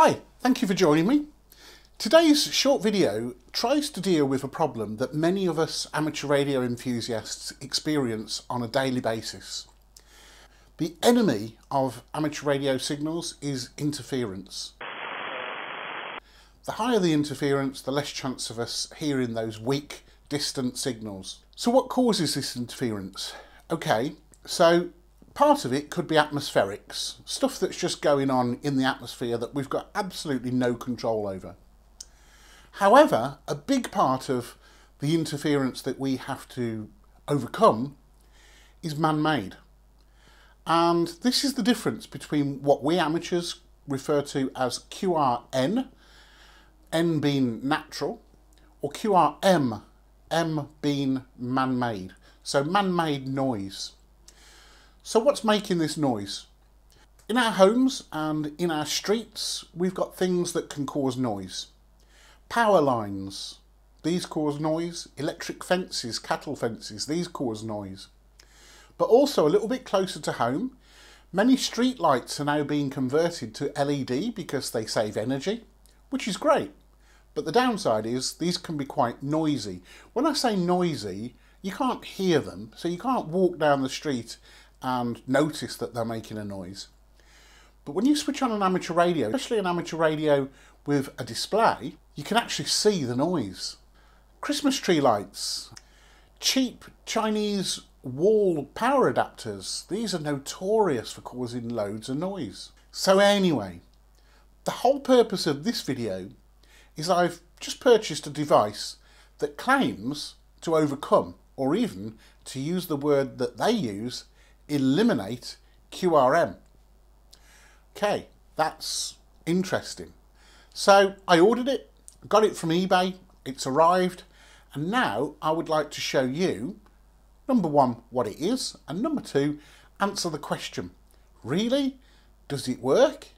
Hi, thank you for joining me. Today's short video tries to deal with a problem that many of us amateur radio enthusiasts experience on a daily basis. The enemy of amateur radio signals is interference. The higher the interference, the less chance of us hearing those weak, distant signals. So what causes this interference? Okay, so part of it could be atmospherics, stuff that's just going on in the atmosphere that we've got absolutely no control over. However, a big part of the interference that we have to overcome is man-made. And this is the difference between what we amateurs refer to as QRN, N being natural, or QRM, M being man-made. So man-made noise. So what's making this noise? In our homes and in our streets, we've got things that can cause noise. Power lines, these cause noise. Electric fences, cattle fences, these cause noise. But also a little bit closer to home, many street lights are now being converted to LED because they save energy, which is great. But the downside is these can be quite noisy. When I say noisy, you can't hear them, so you can't walk down the street and notice that they're making a noise. But when you switch on an amateur radio, especially an amateur radio with a display, you can actually see the noise. Christmas tree lights, cheap Chinese wall power adapters, these are notorious for causing loads of noise. So anyway, the whole purpose of this video is I've just purchased a device that claims to overcome, or even to use the word that they use, eliminate QRM. Okay, that's interesting. So I ordered it, got it from eBay, it's arrived, and now I would like to show you, number one, what it is, and number two, answer the question, really? Does it work?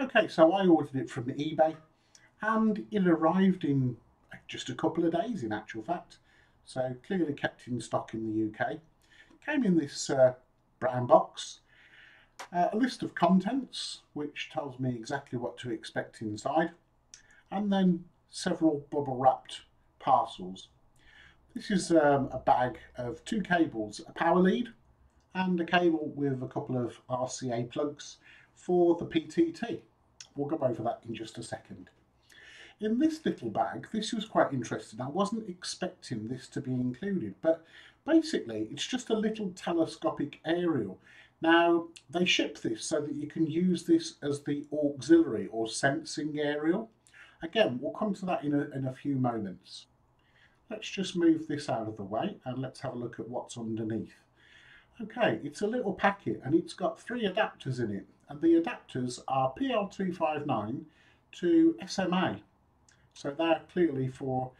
Okay, so I ordered it from eBay, and it arrived in just a couple of days, in actual fact, so clearly kept in stock in the UK. Came in this brown box, a list of contents which tells me exactly what to expect inside, and then several bubble wrapped parcels. This is a bag of two cables, a power lead and a cable with a couple of RCA plugs for the PTT. We'll go over that in just a second. In this little bag, this was quite interesting. I wasn't expecting this to be included, but basically it's just a little telescopic aerial. Now, they ship this so that you can use this as the auxiliary or sensing aerial. Again, we'll come to that in a few moments. Let's just move this out of the way and let's have a look at what's underneath. Okay, it's a little packet and it's got three adapters in it, and the adapters are PL259 to SMA. So they're clearly for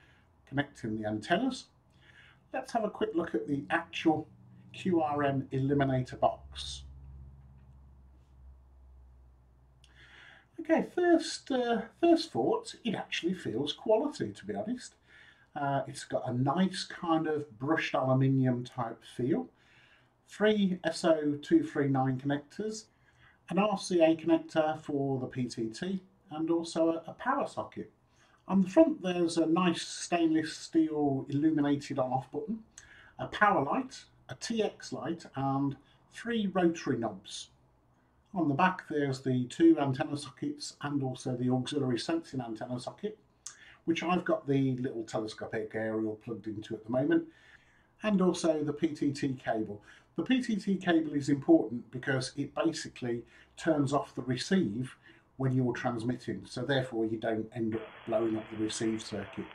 connecting the antennas. Let's have a quick look at the actual QRM eliminator box. Okay, first thoughts, it actually feels quality, to be honest. It's got a nice kind of brushed aluminium type feel. Three SO239 connectors, an RCA connector for the PTT, and also a power socket. On the front there's a nice stainless steel illuminated on-off button, a power light, a TX light and three rotary knobs. On the back there's the two antenna sockets and also the auxiliary sensing antenna socket, which I've got the little telescopic aerial plugged into at the moment, and also the PTT cable. The PTT cable is important because it basically turns off the receive when you're transmitting, so therefore you don't end up blowing up the receive circuit.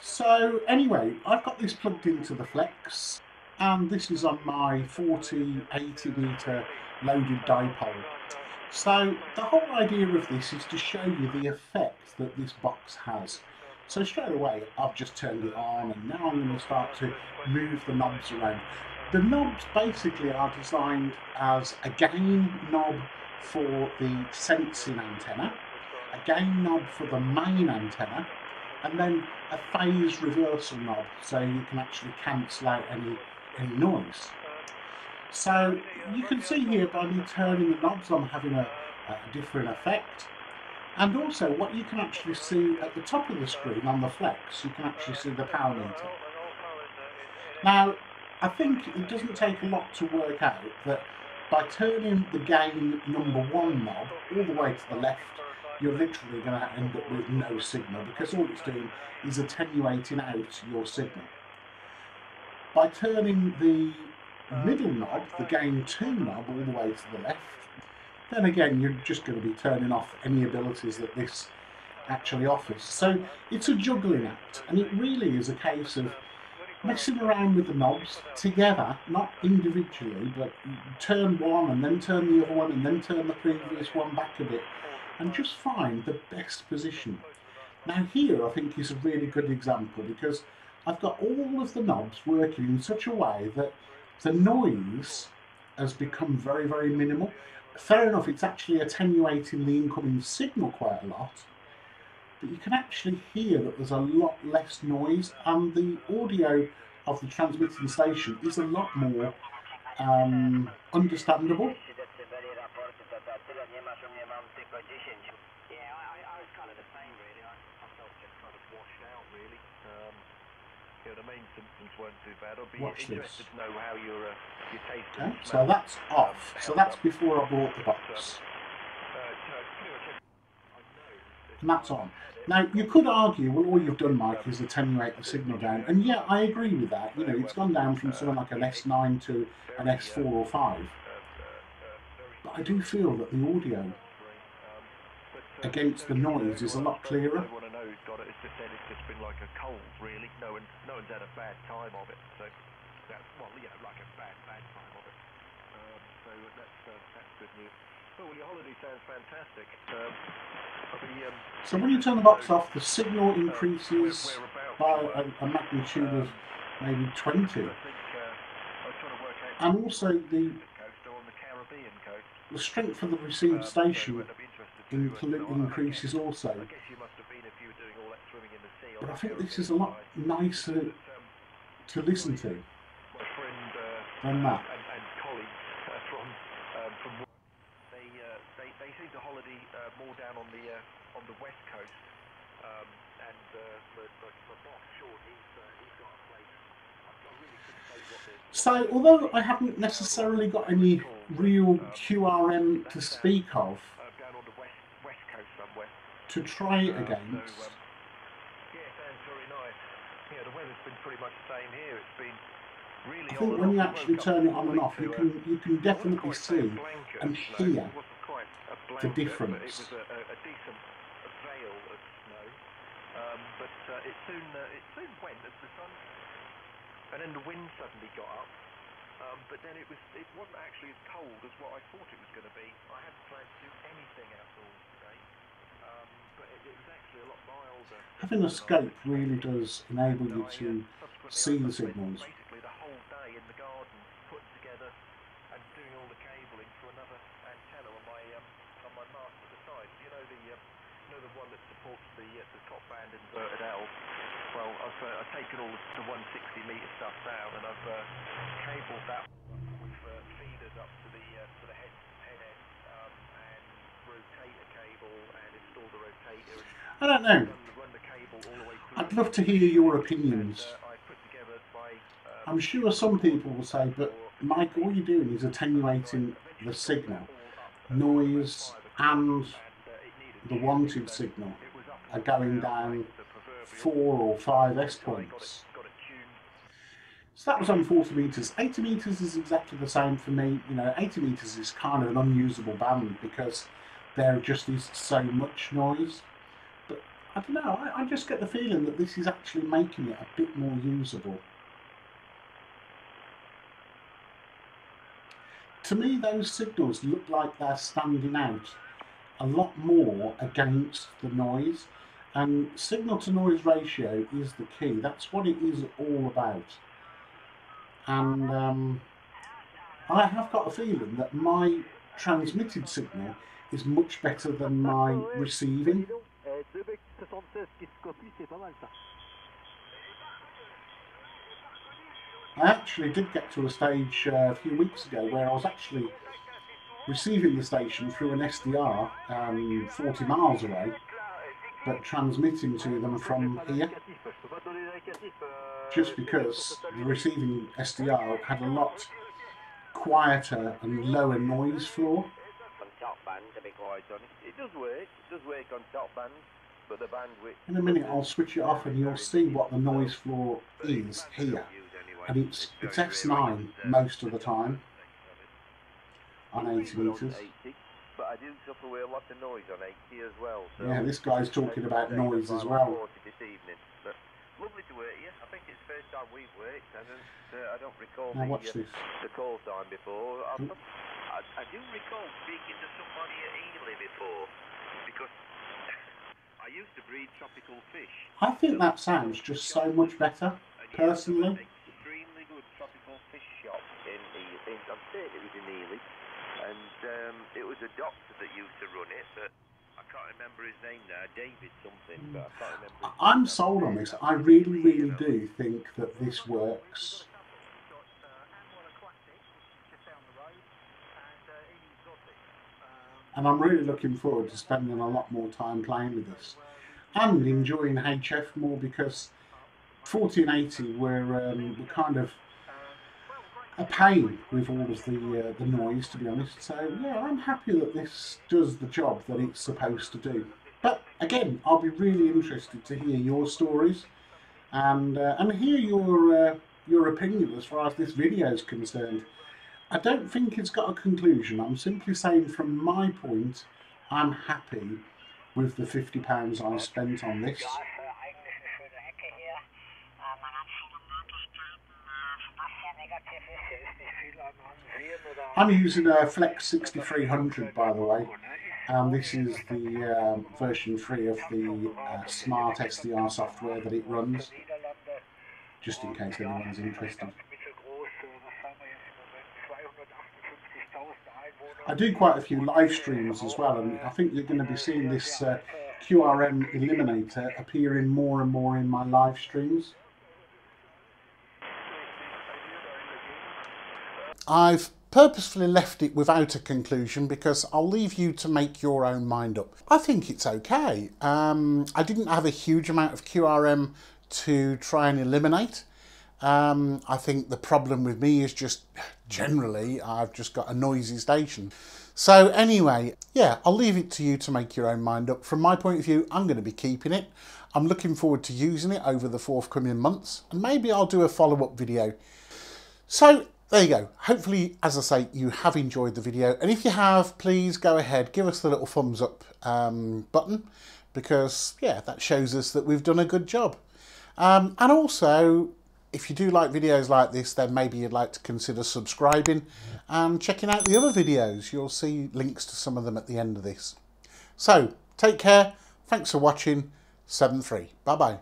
So anyway, I've got this plugged into the Flex, and this is on my 40/80 meter loaded dipole. So the whole idea of this is to show you the effect that this box has. So straight away I've just turned it on, and now I'm going to start to move the knobs around. The knobs basically are designed as a gain knob for the sensing antenna, a gain knob for the main antenna, and then a phase reversal knob so you can actually cancel out any and noise. So you can see here by me turning the knobs I'm having a different effect, and also what you can actually see at the top of the screen on the Flex, you can actually see the power meter. Now I think it doesn't take a lot to work out that by turning the gain number 1 knob all the way to the left, you're literally going to end up with no signal, because all it's doing is attenuating out your signal. By turning the middle knob, the gain 2 knob, all the way to the left, then again you're just going to be turning off any abilities that this actually offers. So it's a juggling act, and it really is a case of messing around with the knobs together, not individually, but turn one and then turn the other one and then turn the previous one back a bit, and just find the best position. Now here I think is a really good example, because I've got all of the knobs working in such a way that the noise has become very, very minimal. Fair enough, it's actually attenuating the incoming signal quite a lot, but you can actually hear that there's a lot less noise, and the audio of the transmitting station is a lot more understandable. Watch this. Okay, so that's off. So that's before I bought the box. And that's on. Now you could argue, well, all you've done, Mike, is attenuate the signal down, and yeah, I agree with that. You know, it's gone down from something like an S9 to an S4 or 5. But I do feel that the audio against the noise is a lot clearer. So when you turn the box off, the signal increases by a magnitude of maybe 20, and also the strength of the received station increases also. But I think this is a lot nicer to listen to than that. They seem to holiday more down on the west coast, and my boss, Sean, he's got a place. I really couldn't say what it is. So although I haven't necessarily got any real QRM to speak of, down on the west coast somewhere to try against. Yeah, sounds very nice. Yeah, the weather's been pretty much the same here. It's been. Really, I think when you actually turn it on and off, you can definitely see and hear the difference. It was a decent veil of snow, but it soon went as the sun, and then the wind suddenly got up. But then it wasn't actually as cold as what I thought it was going to be. I hadn't planned to do anything outdoors today, but it was actually a lot milder. Having a scope really does enable you to see the signals. The top band inverted out. Well, I've taken all the 160-meter stuff down, and I've cabled that with feeders up to the head end, and rotator cable, and installed the rotator. I don't know. I'd love to hear your opinions. I'm sure some people will say, but Mike, all you're doing is attenuating the signal, noise, and the wanted signal are going down 4 or 5 S points. So that was on 40 meters. 80 meters is exactly the same for me. You know, 80 meters is kind of an unusable band because there just is so much noise. But I don't know, I just get the feeling that this is actually making it a bit more usable. To me, those signals look like they're standing out a lot more against the noise, and signal to noise ratio is the key. That's what it is all about. And I have got a feeling that my transmitted signal is much better than my receiving. I actually did get to a stage a few weeks ago where I was actually receiving the station through an SDR 40 miles away, but transmitting to them from here, just because the receiving SDR had a lot quieter and lower noise floor. It does work. It does work on top band, but the bandwidth. In a minute, I'll switch it off, and you'll see what the noise floor is here. And it's S9 most of the time on 80 meters. But I do suffer with a lot of noise on 80 as well. So yeah, this guy's talking about noise as well. Lovely to work here. I think it's the first time we've worked. I don't recall the call time before. I do recall speaking to somebody at Ely before, because I used to breed tropical fish. I think that sounds just so much better, personally. Extremely good tropical fish shop in Ely. I'm certain it was in Ely. And it was a doctor that used to run it, but I can't remember his name now, David something, but I can't remember his name. I'm sold on this. I really, really do think that this works. And I'm really looking forward to spending a lot more time playing with this and enjoying HF more, because 1480 were kind of a pain with all of the noise, to be honest. So yeah, I'm happy that this does the job that it's supposed to do. But again, I'll be really interested to hear your stories and hear your opinion as far as this video is concerned. I don't think it's got a conclusion. I'm simply saying, from my point, I'm happy with the £50 I spent on this. I'm using a Flex 6300, by the way. This is the version 3 of the SmartSDR software that it runs, just in case anyone's interested. I do quite a few live streams as well, and I think you're going to be seeing this QRM eliminator appearing more and more in my live streams. I've purposefully left it without a conclusion because I'll leave you to make your own mind up. I think it's okay. I didn't have a huge amount of QRM to try and eliminate. I think the problem with me is just generally I've just got a noisy station. So anyway, yeah, I'll leave it to you to make your own mind up. From my point of view, I'm going to be keeping it. I'm looking forward to using it over the forthcoming months, and maybe I'll do a follow-up video. So there you go. Hopefully, as I say, you have enjoyed the video, and if you have, please go ahead, give us the little thumbs up button, because yeah, that shows us that we've done a good job. And also, if you do like videos like this, then maybe you'd like to consider subscribing and checking out the other videos. You'll see links to some of them at the end of this. So take care. Thanks for watching. 7-3. Bye-bye.